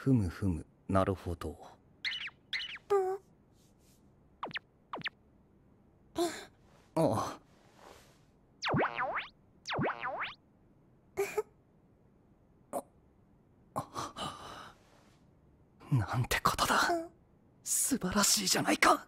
ふむふむ、なるほど。ああ。なんてことだ。素晴らしいじゃないか。